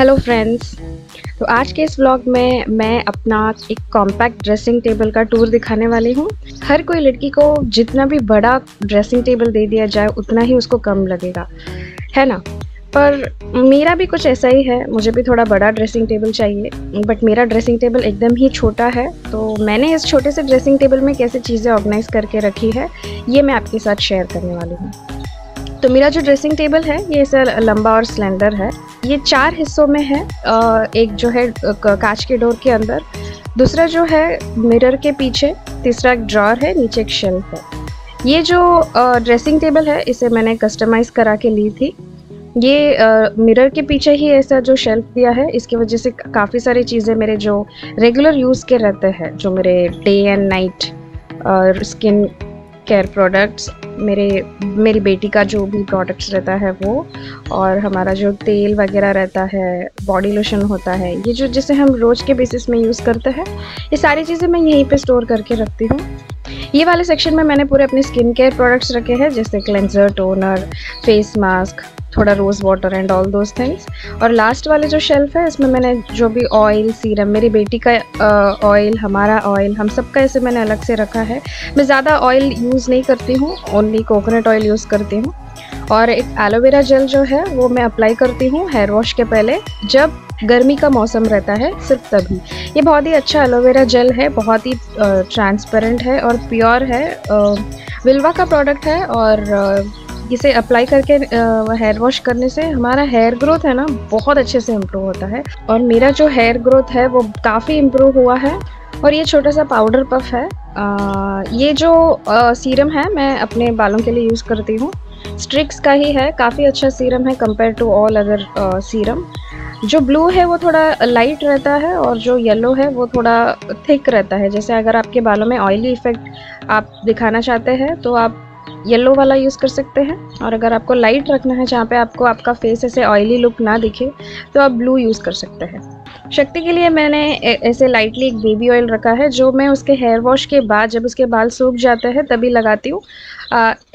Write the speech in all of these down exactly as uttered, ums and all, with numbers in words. Hello friends, तो आज के इस व्लॉग में मैं अपना एक कॉम्पैक्ट ड्रेसिंग टेबल का टूर दिखाने वाली हूँ। हर कोई लड़की को जितना भी बड़ा ड्रेसिंग टेबल दे दिया जाए उतना ही उसको कम लगेगा, है ना। पर मेरा भी कुछ ऐसा ही है, मुझे भी थोड़ा बड़ा ड्रेसिंग टेबल चाहिए, बट मेरा ड्रेसिंग टेबल एकदम ही छोटा है। तो मैंने इस छोटे से ड्रेसिंग टेबल में कैसे चीज़ें ऑर्गेनाइज करके रखी है ये मैं आपके साथ शेयर करने वाली हूँ। तो मेरा जो ड्रेसिंग टेबल है ये सर लंबा और स्लेंडर है। ये चार हिस्सों में है, एक जो है कांच के डोर के अंदर, दूसरा जो है मिरर के पीछे, तीसरा एक ड्रॉअर है, नीचे एक शेल्फ है। ये जो ड्रेसिंग टेबल है इसे मैंने कस्टमाइज़ करा के ली थी। ये आ, मिरर के पीछे ही ऐसा जो शेल्फ दिया है, इसकी वजह से काफ़ी सारी चीज़ें मेरे जो रेगुलर यूज़ के रहते हैं, जो मेरे डे एंड नाइट और स्किन केयर प्रोडक्ट्स, मेरे मेरी बेटी का जो भी प्रोडक्ट्स रहता है वो, और हमारा जो तेल वगैरह रहता है, बॉडी लोशन होता है, ये जो जिसे हम रोज़ के बेसिस में यूज़ करते हैं, ये सारी चीज़ें मैं यहीं पे स्टोर करके रखती हूँ। ये वाले सेक्शन में मैंने पूरे अपने स्किन केयर प्रोडक्ट्स रखे हैं, जैसे क्लेंजर, टोनर, फेस मास्क, थोड़ा rose water and all those things. और लास्ट वाले जो शेल्फ है इसमें मैंने जो भी ऑयल, सीरम, मेरी बेटी का ऑयल, हमारा ऑयल, हम सब का ऐसे मैंने अलग से रखा है। मैं ज़्यादा ऑयल यूज़ नहीं करती हूँ, ओनली कोकोनट ऑयल यूज़ करती हूँ। और एक एलोवेरा जेल जो है वो मैं अप्लाई करती हूँ हेयर वॉश के पहले, जब गर्मी का मौसम रहता है सिर्फ तभी। ये बहुत ही अच्छा एलोवेरा जेल है, बहुत ही ट्रांसपेरेंट है और प्योर है, विल्वा का प्रोडक्ट है। और इसे अप्लाई करके हेयर वॉश करने से हमारा हेयर ग्रोथ है ना बहुत अच्छे से इम्प्रूव होता है, और मेरा जो हेयर ग्रोथ है वो काफ़ी इम्प्रूव हुआ है। और ये छोटा सा पाउडर पफ है। आ, ये जो आ, सीरम है मैं अपने बालों के लिए यूज़ करती हूँ, स्ट्रिक्स का ही है, काफ़ी अच्छा सीरम है compare to all other serum. जो ब्लू है वो थोड़ा लाइट रहता है और जो येलो है वो थोड़ा थिक रहता है। जैसे अगर आपके बालों में ऑयली इफ़ेक्ट आप दिखाना चाहते हैं तो आप येलो वाला यूज़ कर सकते हैं, और अगर आपको लाइट रखना है जहाँ पे आपको आपका फेस ऐसे ऑयली लुक ना दिखे तो आप ब्लू यूज़ कर सकते हैं। शक्ति के लिए मैंने ऐसे लाइटली एक बेबी ऑयल रखा है, जो मैं उसके हेयर वॉश के बाद जब उसके बाल सूख जाते हैं तभी लगाती हूँ,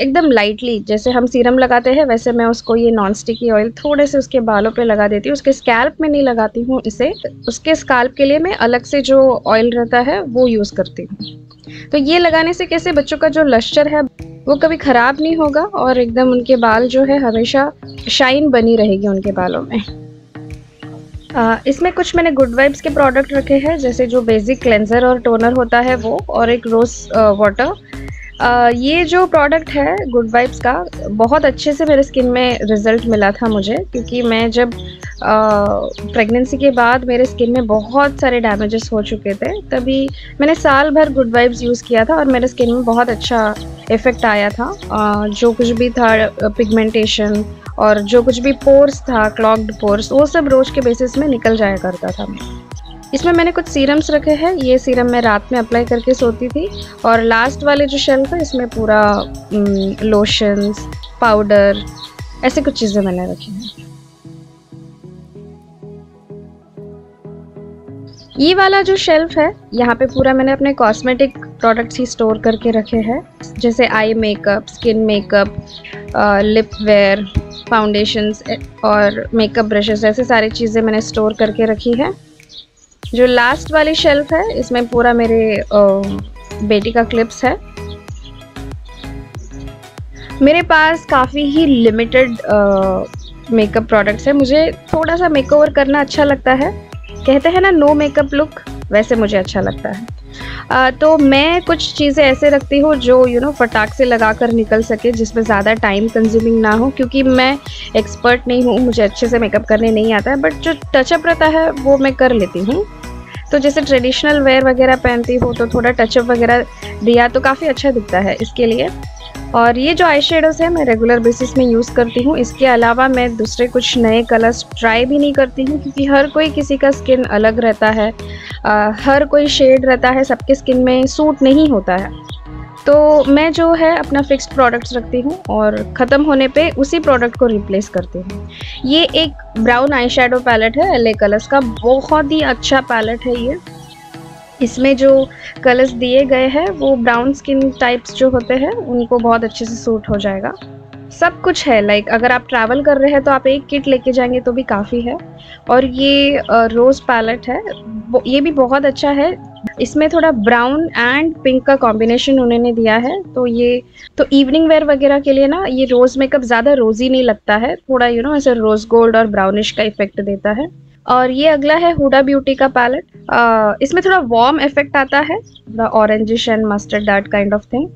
एकदम लाइटली। जैसे हम सीरम लगाते हैं वैसे मैं उसको ये नॉन स्टिकी ऑयल थोड़े से उसके बालों पे लगा देती हूँ, उसके स्कैल्प में नहीं लगाती हूँ इसे। उसके स्कैल्प के लिए मैं अलग से जो ऑयल रहता है वो यूज़ करती हूँ। तो ये लगाने से कैसे बच्चों का जो लश्चर है वो कभी ख़राब नहीं होगा और एकदम उनके बाल जो है हमेशा शाइन बनी रहेगी उनके बालों में। आ, इसमें कुछ मैंने गुड वाइब्स के प्रोडक्ट रखे हैं, जैसे जो बेसिक क्लेंजर और टोनर होता है वो, और एक रोज़ वाटर। आ, ये जो प्रोडक्ट है गुड वाइब्स का बहुत अच्छे से मेरे स्किन में रिज़ल्ट मिला था मुझे, क्योंकि मैं जब प्रेगनेंसी के बाद मेरे स्किन में बहुत सारे डैमेजेस हो चुके थे, तभी मैंने साल भर गुड वाइब्स यूज़ किया था और मेरे स्किन में बहुत अच्छा इफ़ेक्ट आया था। आ, जो कुछ भी था पिगमेंटेशन और जो कुछ भी पोर्स था, क्लॉग्ड पोर्स, वो सब रोज़ के बेसिस में निकल जाया करता था। इसमें मैंने कुछ सीरम्स रखे हैं, ये सीरम मैं रात में अप्लाई करके सोती थी। और लास्ट वाले जो शेल्फ है इसमें पूरा लोशंस, पाउडर, ऐसे कुछ चीज़ें मैंने रखी हैं। ये वाला जो शेल्फ है यहाँ पे पूरा मैंने अपने कॉस्मेटिक प्रोडक्ट्स ही स्टोर करके रखे हैं, जैसे eye makeup, skin makeup, lip wear, foundations और मेकअप ब्रशेस, ऐसे सारी चीज़ें मैंने स्टोर करके रखी है। जो लास्ट वाली शेल्फ है इसमें पूरा मेरे बेटी का क्लिप्स है। मेरे पास काफ़ी ही लिमिटेड मेकअप प्रोडक्ट्स है। मुझे थोड़ा सा मेकओवर करना अच्छा लगता है, कहते हैं ना नो मेकअप लुक, वैसे मुझे अच्छा लगता है। आ, तो मैं कुछ चीज़ें ऐसे रखती हूँ जो यू नो फटाक से लगा कर निकल सके, जिसमें ज़्यादा टाइम कंज्यूमिंग ना हो, क्योंकि मैं एक्सपर्ट नहीं हूँ, मुझे अच्छे से मेकअप करने नहीं आता है, बट जो टचअप रहता है वो मैं कर लेती हूँ। तो जैसे ट्रेडिशनल वेयर वगैरह पहनती हूँ तो थोड़ा टचअप वगैरह दिया तो काफ़ी अच्छा दिखता है इसके लिए। और ये जो आई शेडोज़ है मैं रेगुलर बेसिस में यूज़ करती हूँ। इसके अलावा मैं दूसरे कुछ नए कलर्स ट्राई भी नहीं करती हूँ, क्योंकि हर कोई, किसी का स्किन अलग रहता है, आ, हर कोई शेड रहता है, सबके स्किन में सूट नहीं होता है। तो मैं जो है अपना फिक्स्ड प्रोडक्ट्स रखती हूँ और ख़त्म होने पे उसी प्रोडक्ट को रिप्लेस करती हूँ। ये एक ब्राउन आई शेडो पैलेट है, एल ए कलर्स का, बहुत ही अच्छा पैलेट है ये। इसमें जो कलर्स दिए गए हैं वो ब्राउन स्किन टाइप्स जो होते हैं उनको बहुत अच्छे से सूट हो जाएगा। सब कुछ है। लाइक अगर आप ट्रैवल कर रहे हैं तो आप एक किट लेके जाएंगे तो भी काफ़ी है। और ये रोज़ पैलेट है, ये भी बहुत अच्छा है। इसमें थोड़ा ब्राउन एंड पिंक का कॉम्बिनेशन उन्होंने दिया है, तो ये तो इवनिंग वेयर वगैरह के लिए ना ये रोज़ मेकअप ज़्यादा रोज़ी नहीं लगता है, थोड़ा यू नो ऐसे रोज़ गोल्ड और ब्राउनिश का इफेक्ट देता है। और ये अगला है हुडा ब्यूटी का पैलेट, इसमें थोड़ा वार्म इफेक्ट आता है, थोड़ा orangish and mustard that kind of thing.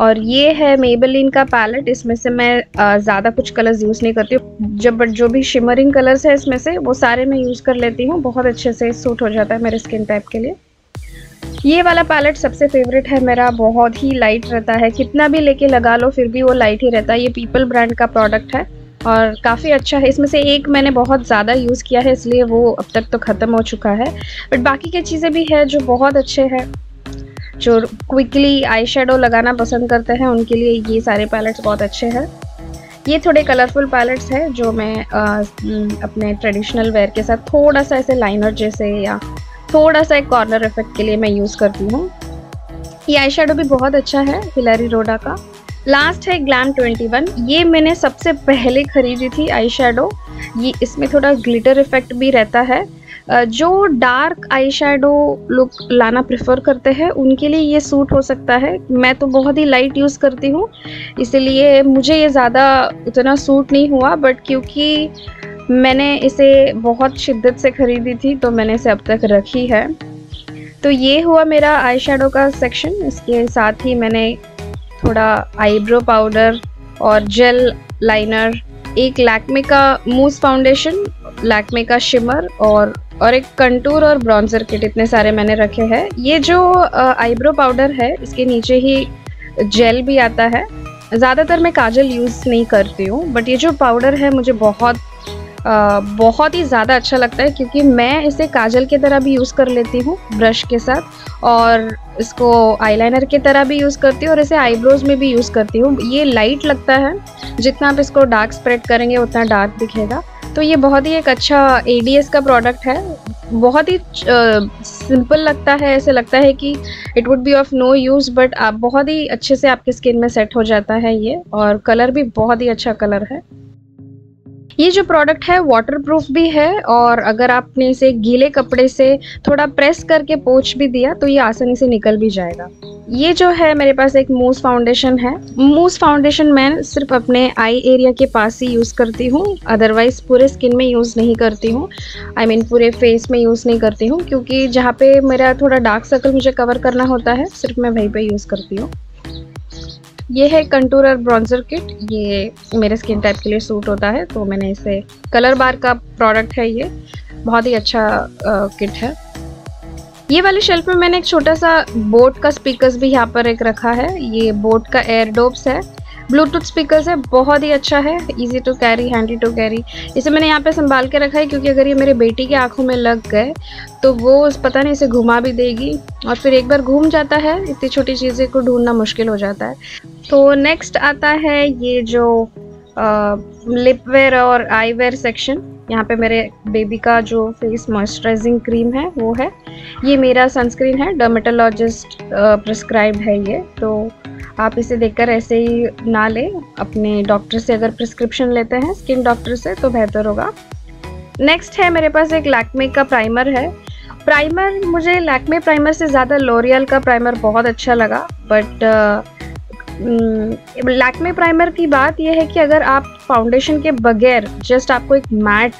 और ये है मेबेलिन का पैलेट, इसमें से मैं ज़्यादा कुछ कलर्स यूज़ नहीं करती हूँ, जब बट जो भी शिमरिंग कलर्स है इसमें से वो सारे मैं यूज़ कर लेती हूँ, बहुत अच्छे से सूट हो जाता है मेरे स्किन टाइप के लिए। ये वाला पैलेट सबसे फेवरेट है मेरा, बहुत ही लाइट रहता है, कितना भी लेके लगा लो फिर भी वो लाइट ही रहता है। ये पीपल ब्रांड का प्रोडक्ट है और काफ़ी अच्छा है। इसमें से एक मैंने बहुत ज़्यादा यूज़ किया है इसलिए वो अब तक तो ख़त्म हो चुका है, बट बाकी की चीज़ें भी है जो बहुत अच्छे हैं। जो क्विकली आई शेडो लगाना पसंद करते हैं उनके लिए ये सारे पैलेट्स बहुत अच्छे हैं। ये थोड़े कलरफुल पैलेट्स हैं जो मैं आ, अपने ट्रेडिशनल वेयर के साथ थोड़ा सा ऐसे लाइनर जैसे या थोड़ा सा एक कॉर्नर इफेक्ट के लिए मैं यूज़ करती हूँ। ये आई शेडो भी बहुत अच्छा है हिलारी रोडा का। लास्ट है ग्लैम ट्वेंटी वन, ये मैंने सबसे पहले खरीदी थी आई शेडो। ये इसमें थोड़ा ग्लिटर इफेक्ट भी रहता है, जो डार्क आई शेडो लुक लाना प्रेफर करते हैं उनके लिए ये सूट हो सकता है। मैं तो बहुत ही लाइट यूज़ करती हूँ इसलिए मुझे ये ज़्यादा उतना सूट नहीं हुआ, बट क्योंकि मैंने इसे बहुत शिद्दत से ख़रीदी थी तो मैंने इसे अब तक रखी है। तो ये हुआ मेरा आई शेडो का सेक्शन। इसके साथ ही मैंने थोड़ा आईब्रो पाउडर और जेल लाइनर, एक लैक्मे का मूस फाउंडेशन, लैक्मे का शिमर और और एक कंटूर और ब्रॉन्जर किट, इतने सारे मैंने रखे हैं। ये जो आईब्रो पाउडर है इसके नीचे ही जेल भी आता है। ज़्यादातर मैं काजल यूज़ नहीं करती हूँ, बट ये जो पाउडर है मुझे बहुत आ, बहुत ही ज़्यादा अच्छा लगता है क्योंकि मैं इसे काजल की तरह भी यूज़ कर लेती हूँ ब्रश के साथ, और इसको आईलाइनर की तरह भी यूज़ करती हूँ और इसे आईब्रोज़ में भी यूज़ करती हूँ। ये लाइट लगता है, जितना आप इसको डार्क स्प्रेड करेंगे उतना डार्क दिखेगा। तो ये बहुत ही एक अच्छा एडीएस का प्रोडक्ट है, बहुत ही सिंपल लगता है, ऐसे लगता है कि it would be of no use, but आप बहुत ही अच्छे से आपके स्किन में सेट हो जाता है ये, और कलर भी बहुत ही अच्छा कलर है। ये जो प्रोडक्ट है वाटरप्रूफ भी है, और अगर आपने इसे गीले कपड़े से थोड़ा प्रेस करके पोंछ भी दिया तो ये आसानी से निकल भी जाएगा। ये जो है मेरे पास एक मूस फाउंडेशन है। मूस फाउंडेशन मैं सिर्फ अपने आई एरिया के पास ही यूज़ करती हूँ, अदरवाइज़ पूरे स्किन में यूज़ नहीं करती हूँ, आई मीन पूरे फेस में यूज़ नहीं करती हूँ, क्योंकि जहाँ पे मेरा थोड़ा डार्क सर्कल मुझे कवर करना होता है सिर्फ मैं वहीं पे यूज़ करती हूँ। ये है कंटूर और ब्रॉन्जर किट, ये मेरे स्किन टाइप के लिए सूट होता है, तो मैंने इसे कलर बार का प्रोडक्ट है, ये बहुत ही अच्छा आ, किट है। ये वाले शेल्फ में मैंने एक छोटा सा बोट का स्पीकर्स भी यहाँ पर एक रखा है। ये बोट का एयरडोप्स है, ब्लूटूथ स्पीकर्स है, बहुत ही अच्छा है, easy to carry, handy to carry. इसे मैंने यहाँ पे संभाल के रखा है क्योंकि अगर ये मेरे बेटी की आंखों में लग गए तो वो पता नहीं इसे घुमा भी देगी, और फिर एक बार घूम जाता है, इतनी छोटी चीज़ें को ढूंढना मुश्किल हो जाता है। तो नेक्स्ट आता है ये जो लिपवेयर और आईवेयर सेक्शन। यहाँ पे मेरे बेबी का जो फेस मॉइस्चराइजिंग क्रीम है वो है, ये मेरा सनस्क्रीन है, डर्मेटोलॉजिस्ट प्रिस्क्राइब है ये, तो आप इसे देखकर ऐसे ही ना लें, अपने डॉक्टर से अगर प्रिस्क्रिप्शन लेते हैं स्किन डॉक्टर से तो बेहतर होगा। नेक्स्ट है मेरे पास एक लैक्मे का प्राइमर है। प्राइमर मुझे लैक्मे प्राइमर से ज़्यादा लॉरियल का प्राइमर बहुत अच्छा लगा, बट लैक्मे प्राइमर की बात यह है कि अगर आप फाउंडेशन के बगैर जस्ट आपको एक मैट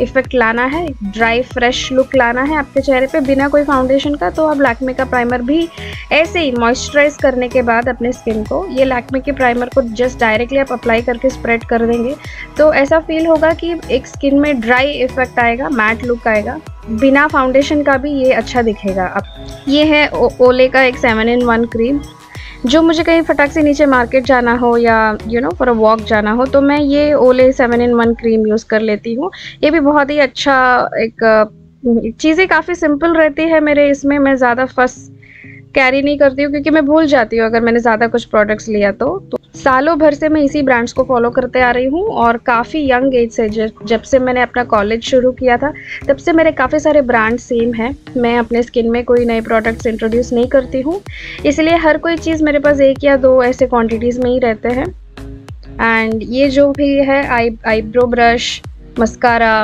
इफेक्ट लाना है, ड्राई फ्रेश लुक लाना है आपके चेहरे पे बिना कोई फाउंडेशन का, तो आप लैक्मे का प्राइमर भी ऐसे ही मॉइस्चराइज करने के बाद अपने स्किन को, ये लैक्मे के प्राइमर को जस्ट डायरेक्टली आप अप्लाई करके स्प्रेड कर देंगे तो ऐसा फील होगा कि एक स्किन में ड्राई इफेक्ट आएगा, मैट लुक आएगा, बिना फाउंडेशन का भी ये अच्छा दिखेगा। अब ये है ओले का एक सेवन इन वन क्रीम, जो मुझे कहीं फटाक से नीचे मार्केट जाना हो या you know for a walk जाना हो तो मैं ये Olay seven in one cream use कर लेती हूँ। ये भी बहुत ही अच्छा, एक चीज़ें काफ़ी सिंपल रहती है मेरे इसमें, मैं ज़्यादा फस कैरी नहीं करती हूँ क्योंकि मैं भूल जाती हूँ अगर मैंने ज़्यादा कुछ प्रोडक्ट्स लिया तो, तो सालों भर से मैं इसी ब्रांड्स को फॉलो करते आ रही हूँ, और काफ़ी यंग एज से जब से मैंने अपना कॉलेज शुरू किया था तब से मेरे काफ़ी सारे ब्रांड सेम हैं। मैं अपने स्किन में कोई नए प्रोडक्ट्स इंट्रोड्यूस नहीं करती हूँ, इसलिए हर कोई चीज़ मेरे पास एक या दो ऐसे क्वांटिटीज़ में ही रहते हैं। एंड ये जो भी है eye eyebrow brush, mascara,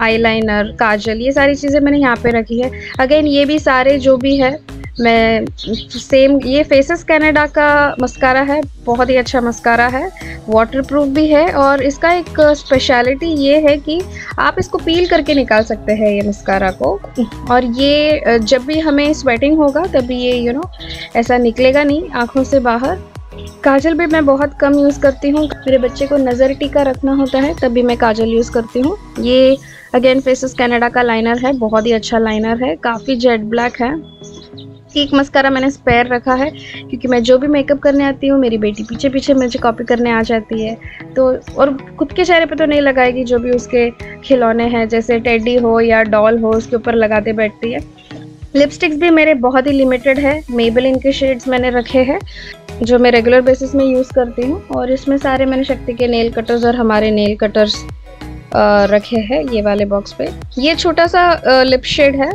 eyeliner, kajal, ये सारी चीज़ें मैंने यहाँ पे रखी है। अगेन ये भी सारे जो भी है मैं सेम, ये फेसेस कनाडा का मस्कारा है, बहुत ही अच्छा मस्कारा है, वाटरप्रूफ भी है और इसका एक स्पेशलिटी ये है कि आप इसको पील करके निकाल सकते हैं ये मस्कारा को, और ये जब भी हमें स्वेटिंग होगा तभी ये यू नो ऐसा निकलेगा नहीं आँखों से बाहर। काजल भी मैं बहुत कम यूज़ करती हूँ, मेरे बच्चे को नज़र टीका रखना होता है तभी मैं काजल यूज़ करती हूँ। ये अगेन फेसेस कनाडा का लाइनर है, बहुत ही अच्छा लाइनर है, काफ़ी जेट ब्लैक है। एक मस्कारा मैंने स्पेयर रखा है क्योंकि मैं जो भी मेकअप करने आती हूँ मेरी बेटी पीछे पीछे मुझे कॉपी करने आ जाती है, तो और खुद के चेहरे पे तो नहीं लगाएगी, जो भी उसके खिलौने हैं जैसे टेडी हो या डॉल हो उसके ऊपर लगाते बैठती है। लिपस्टिक्स भी मेरे बहुत ही लिमिटेड है, मेबेलिन के शेड्स मैंने रखे हैं जो मैं रेगुलर बेसिस में यूज़ करती हूँ, और इसमें सारे मैंने शक्ति के नेल कटर्स और हमारे नेल कटर्स रखे हैं ये वाले बॉक्स पे। ये छोटा सा लिप शेड है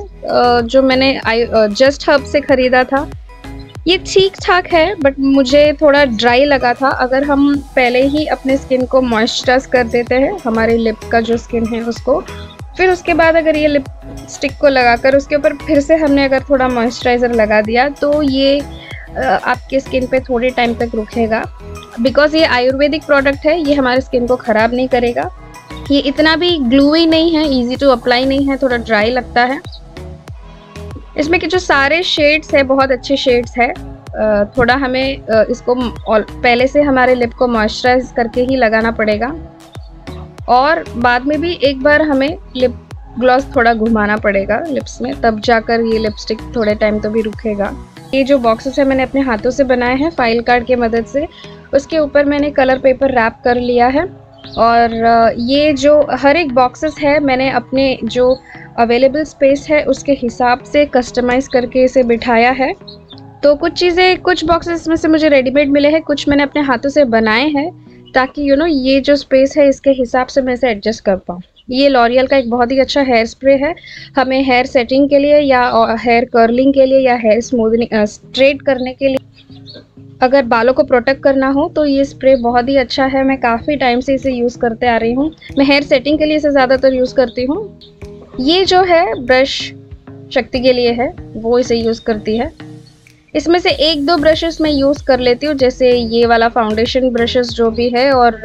जो मैंने आई जस्ट हब से ख़रीदा था, ये ठीक ठाक है बट मुझे थोड़ा ड्राई लगा था। अगर हम पहले ही अपने स्किन को मॉइस्चराइज कर देते हैं हमारे लिप का जो स्किन है उसको, फिर उसके बाद अगर ये लिपस्टिक को लगाकर उसके ऊपर फिर से हमने अगर थोड़ा मॉइस्चराइज़र लगा दिया तो ये आपके स्किन पे थोड़े टाइम तक रुकेगा। बिकॉज़ ये आयुर्वेदिक प्रोडक्ट है ये हमारे स्किन को ख़राब नहीं करेगा, ये इतना भी ग्लूई नहीं है, इजी टू अप्लाई नहीं है, थोड़ा ड्राई लगता है। इसमें के जो सारे शेड्स है बहुत अच्छे शेड्स है, थोड़ा हमें इसको पहले से हमारे लिप को मॉइस्चराइज करके ही लगाना पड़ेगा और बाद में भी एक बार हमें लिप ग्लॉस थोड़ा घुमाना पड़ेगा लिप्स में, तब जाकर ये लिपस्टिक थोड़े टाइम तो भी रुकेगा। ये जो बॉक्सेस है मैंने अपने हाथों से बनाए हैं फाइल कार्ड की मदद से, उसके ऊपर मैंने कलर पेपर रैप कर लिया है। और ये जो हर एक बॉक्सेस है मैंने अपने जो अवेलेबल स्पेस है उसके हिसाब से कस्टमाइज़ करके इसे बिठाया है। तो कुछ चीज़ें, कुछ बॉक्सेस में से मुझे रेडीमेड मिले हैं, कुछ मैंने अपने हाथों से बनाए हैं ताकि यू नो ये जो स्पेस है इसके हिसाब से मैं इसे एडजस्ट कर पाऊँ। ये लॉरियल का एक बहुत ही अच्छा हेयर स्प्रे है, हमें हेयर सेटिंग के लिए या हेयर कर्लिंग के लिए या हेयर स्मूदनिंग स्ट्रेट करने के लिए, अगर बालों को प्रोटेक्ट करना हो तो ये स्प्रे बहुत ही अच्छा है। मैं काफ़ी टाइम से इसे यूज़ करते आ रही हूँ, मैं हेयर सेटिंग के लिए इसे ज़्यादातर यूज़ करती हूँ। ये जो है ब्रश शक्ति के लिए है, वो इसे यूज़ करती है। इसमें से एक दो ब्रशेस मैं यूज़ कर लेती हूँ, जैसे ये वाला फाउंडेशन ब्रशेस जो भी है और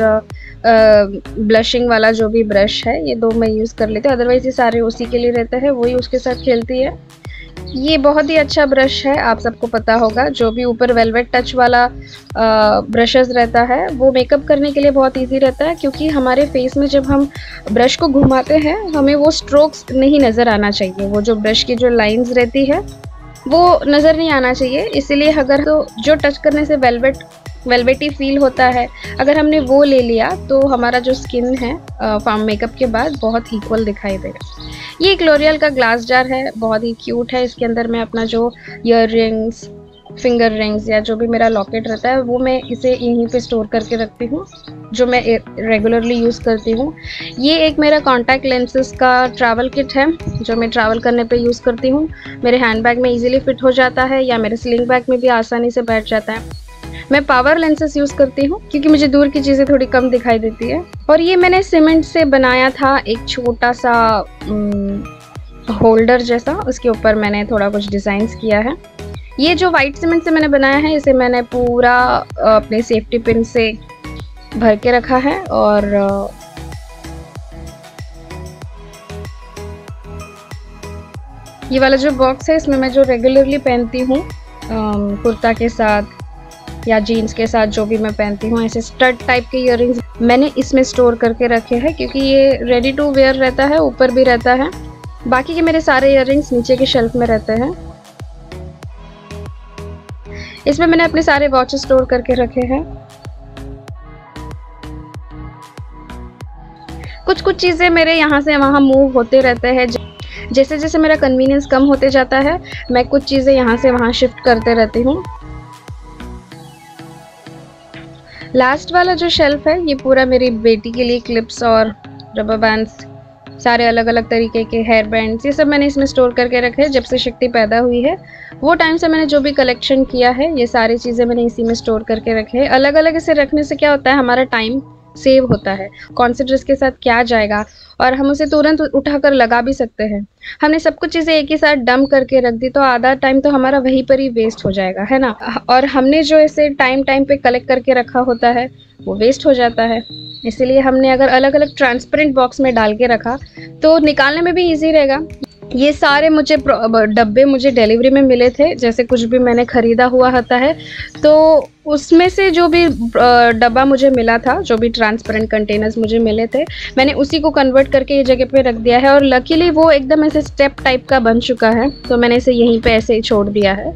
ब्लशिंग वाला जो भी ब्रश है, ये दो मैं यूज़ कर लेती हूँ, अदरवाइज़ ये सारे उसी के लिए रहते हैं, वही उसके साथ खेलती है। ये बहुत ही अच्छा ब्रश है, आप सबको पता होगा, जो भी ऊपर वेलवेट टच वाला ब्रशेस रहता है वो मेकअप करने के लिए बहुत इजी रहता है, क्योंकि हमारे फेस में जब हम ब्रश को घुमाते हैं हमें वो स्ट्रोक्स नहीं नज़र आना चाहिए, वो जो ब्रश की जो लाइंस रहती है वो नज़र नहीं आना चाहिए, इसीलिए अगर तो जो टच करने से वेलवेट वेलवेटी फील होता है अगर हमने वो ले लिया तो हमारा जो स्किन है फाउंडेशन मेकअप के बाद बहुत इक्वल दिखाई देगा। ये एक लॉरियल का ग्लास जार है, बहुत ही क्यूट है, इसके अंदर मैं अपना जो ईयर रिंग्स, फिंगर रिंग्स या जो भी मेरा लॉकेट रहता है वो मैं इसे यहीं पे स्टोर करके रखती हूँ, जो मैं रेगुलरली यूज़ करती हूँ। ये एक मेरा कॉन्टैक्ट लेंसेस का ट्रैवल किट है जो मैं ट्रैवल करने पे यूज़ करती हूँ, मेरे हैंड बैग में इजीली फिट हो जाता है या मेरे स्लिंग बैग में भी आसानी से बैठ जाता है। मैं पावर लेंसेस यूज़ करती हूँ क्योंकि मुझे दूर की चीज़ें थोड़ी कम दिखाई देती है। और ये मैंने सीमेंट से बनाया था एक छोटा सा होल्डर जैसा, उसके ऊपर मैंने थोड़ा कुछ डिज़ाइंस किया है। ये जो वाइट सीमेंट से मैंने बनाया है इसे मैंने पूरा अपने सेफ्टी पिन से भर के रखा है और ये वाला जो बॉक्स है इसमें मैं जो रेगुलरली पहनती हूँ कुर्ता के साथ या जीन्स के साथ जो भी मैं पहनती हूँ, ऐसे स्टड टाइप के इयररिंग्स मैंने इसमें स्टोर करके रखे हैं क्योंकि ये रेडी टू वेयर रहता है, ऊपर भी रहता है। बाकी के मेरे सारे इयररिंग्स नीचे के शेल्फ में रहते हैं। इसमें मैंने अपने सारे वॉचेस स्टोर करके रखे हैं। कुछ कुछ चीज़ें मेरे यहाँ से वहाँ मूव होते रहते हैं, जैसे जैसे मेरा कन्वीनियंस कम होते जाता है मैं कुछ चीज़ें यहाँ से वहाँ शिफ्ट करते रहती हूँ। लास्ट वाला जो शेल्फ है ये पूरा मेरी बेटी के लिए क्लिप्स और रबर बैंड्स, सारे अलग अलग तरीके के हेयर बैंड्स, ये सब मैंने इसमें स्टोर करके रखे हैं। जब से शक्ति पैदा हुई है वो टाइम से मैंने जो भी कलेक्शन किया है ये सारी चीज़ें मैंने इसी में स्टोर करके रखे हैं। अलग अलग इसे रखने से क्या होता है, हमारा टाइम सेव होता है, कौन से ड्रेस के साथ क्या जाएगा और हम उसे तुरंत उठाकर लगा भी सकते हैं। हमने सब कुछ चीज़ें एक ही साथ डंप करके रख दी तो आधा टाइम तो हमारा वहीं पर ही वेस्ट हो जाएगा, है ना। और हमने जो इसे टाइम टाइम पे कलेक्ट करके रखा होता है वो वेस्ट हो जाता है। इसीलिए हमने अगर अलग अलग ट्रांसपेरेंट बॉक्स में डाल के रखा तो निकालने में भी ईजी रहेगा। ये सारे मुझे डब्बे मुझे डिलीवरी में मिले थे, जैसे कुछ भी मैंने ख़रीदा हुआ होता है तो उसमें से जो भी डब्बा मुझे मिला था, जो भी ट्रांसपेरेंट कंटेनर्स मुझे मिले थे, मैंने उसी को कन्वर्ट करके ये जगह पे रख दिया है। और लकीली वो एकदम ऐसे स्टेप टाइप का बन चुका है तो मैंने इसे यहीं पे ऐसे ही छोड़ दिया है।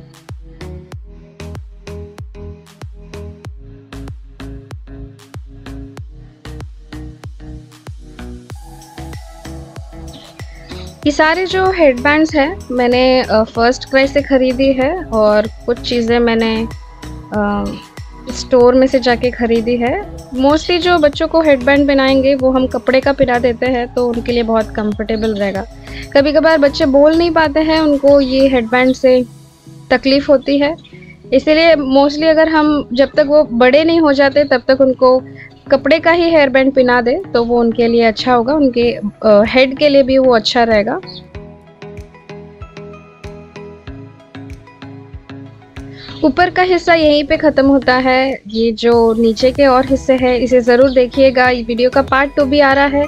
ये सारे जो हेडबैंड्स हैं मैंने फ़र्स्ट क्राई से ख़रीदी है और कुछ चीज़ें मैंने स्टोर में से जाके ख़रीदी है। मोस्टली जो बच्चों को हेडबैंड पहनाएंगे वो हम कपड़े का पिला देते हैं तो उनके लिए बहुत कंफर्टेबल रहेगा। कभी कभार बच्चे बोल नहीं पाते हैं, उनको ये हेडबैंड से तकलीफ़ होती है, इसीलिए मोस्टली अगर हम जब तक वो बड़े नहीं हो जाते तब तक उनको कपड़े का ही हेयर बैंड पहना दे तो वो उनके लिए अच्छा होगा, उनके हेड के लिए भी वो अच्छा रहेगा। ऊपर का हिस्सा यहीं पे ख़त्म होता है, ये जो नीचे के और हिस्से हैं इसे ज़रूर देखिएगा। ये वीडियो का पार्ट टू भी आ रहा है।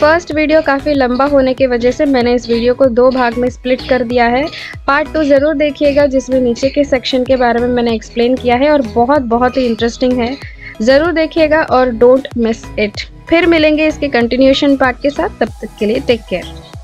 फर्स्ट वीडियो काफ़ी लंबा होने की वजह से मैंने इस वीडियो को दो भाग में स्प्लिट कर दिया है। पार्ट टू ज़रूर देखिएगा जिसमें नीचे के सेक्शन के बारे में मैंने एक्सप्लेन किया है और बहुत बहुत ही इंटरेस्टिंग है, ज़रूर देखिएगा और डोंट मिस इट। फिर मिलेंगे इसके कंटिन्यूएशन पार्ट के साथ, तब तक के लिए टेक केयर।